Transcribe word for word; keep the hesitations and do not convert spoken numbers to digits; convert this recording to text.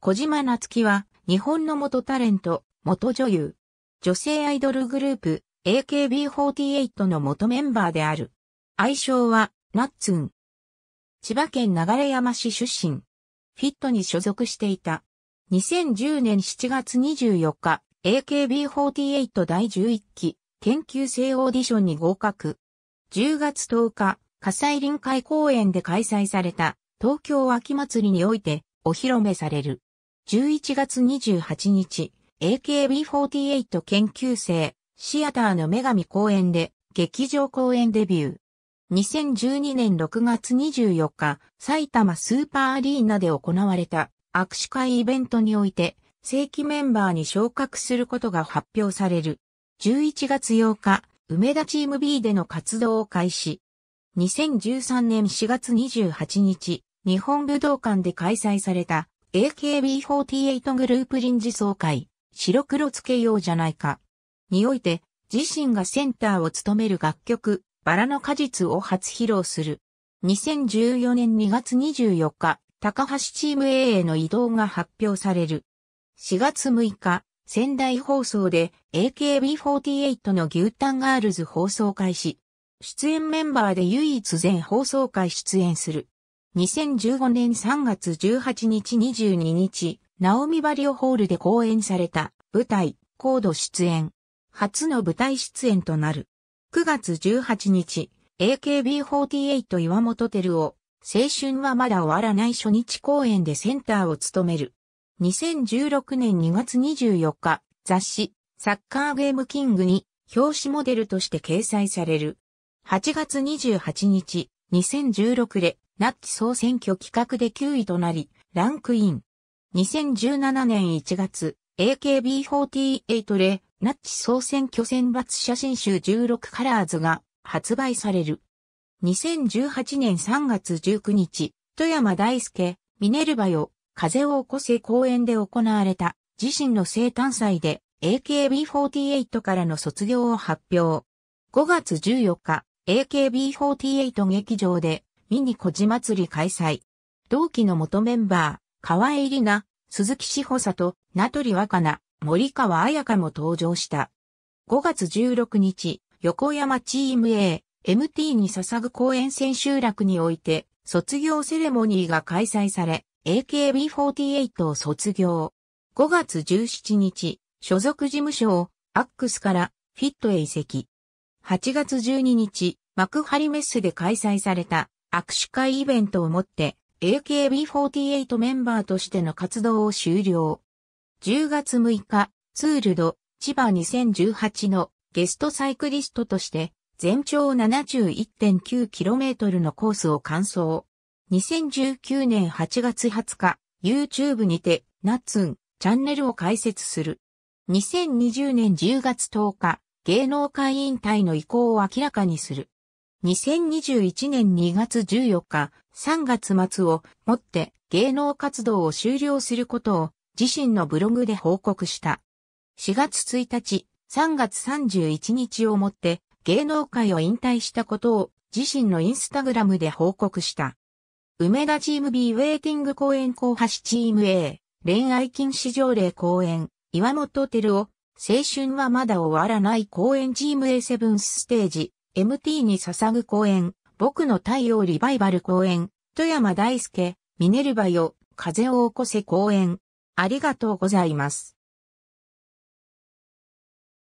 小島なつきは、日本の元タレント、元女優、女性アイドルグループ、エーケービーフォーティーエイト の元メンバーである。愛称は、なっつん。千葉県流山市出身。フィットに所属していた。にせんじゅうねんしちがつにじゅうよっか、エーケービーフォーティーエイト だいじゅういっき、研究生オーディションに合格。じゅうがつとおか、葛西臨海公園で開催された、東京秋祭りにおいて、お披露目される。じゅういちがつにじゅうはちにち、エーケービーフォーティーエイト 研究生、シアターの女神公演で、劇場公演デビュー。にせんじゅうにねんろくがつにじゅうよっか、埼玉スーパーアリーナで行われた握手会イベントにおいて、正規メンバーに昇格することが発表される。じゅういちがつようか、梅田チーム ビー での活動を開始。にせんじゅうさんねんしがつにじゅうはちにち、日本武道館で開催された エーケービーフォーティーエイト グループ臨時総会、白黒つけようじゃないか。において、自身がセンターを務める楽曲、バラの果実を初披露する。にせんじゅうよねんにがつにじゅうよっか、高橋チーム エー への移動が発表される。しがつむいか、仙台放送で エーケービーフォーティーエイト の牛タンガールズ放送開始。出演メンバーで唯一全放送回出演する。にせんじゅうごねんさんがつじゅうはちにちにじゅうににち、直美バリオホールで公演された舞台、コード出演。初の舞台出演となる。くがつじゅうはちにち、エーケービーフォーティーエイト 岩本輝夫、青春はまだ終わらない初日公演でセンターを務める。にせんじゅうろくねんにがつにじゅうよっか、雑誌、サッカーゲームキングに、表紙モデルとして掲載される。はちがつにじゅうはちにち、にせんじゅうろくで、ナッチ総選挙企画できゅういとなり、ランクイン。にせんじゅうななねんいちがつ、エーケービーフォーティーエイト で、ナッチ総選挙選抜写真集じゅうろくカラーズが発売される。にせんじゅうはちねんさんがつじゅうくにち、外山大輔、ミネルバよ、風を起こせ公演で行われた自身の生誕祭で エーケービーフォーティーエイト からの卒業を発表。ごがつじゅうよっか、エーケービーフォーティーエイト 劇場でミニコジ祭り開催。同期の元メンバー、川栄李奈、鈴木志保里、名取和佳奈、森川彩香も登場した。ごがつじゅうろくにち、横山チーム エー、エムティー に捧ぐ公演千秋楽において、卒業セレモニーが開催され、エーケービーフォーティーエイト を卒業。ごがつじゅうしちにち、所属事務所を、アックスから、フィットへ移籍。はちがつじゅうににち、幕張メッセで開催された、握手会イベントをもって、エーケービーフォーティーエイト メンバーとしての活動を終了。じゅうがつむいか、ツールド、千葉にせんじゅうはちのゲストサイクリストとして、全長 ななじゅういってんきゅうキロメートル のコースを完走。にせんじゅうきゅうねんはちがつはつか、YouTube にて、なっつん、チャンネルを開設する。にせんにじゅうねんじゅうがつとおか、芸能界引退の意向を明らかにする。にせんにじゅういちねんにがつじゅうよっか、さんがつまつをもって芸能活動を終了することを、自身のブログで報告した。しがつついたち、さんがつさんじゅういちにちをもって芸能界を引退したことを自身のインスタグラムで報告した。梅田チーム ビー ウェイティング公演後橋チーム エー、恋愛禁止条例公演、岩本輝夫、青春はまだ終わらない公演チーム エー セブンスステージ、エムティー に捧ぐ公演、僕の太陽リバイバル公演、外山大輔、ミネルバよ、風を起こせ公演、ありがとうございます。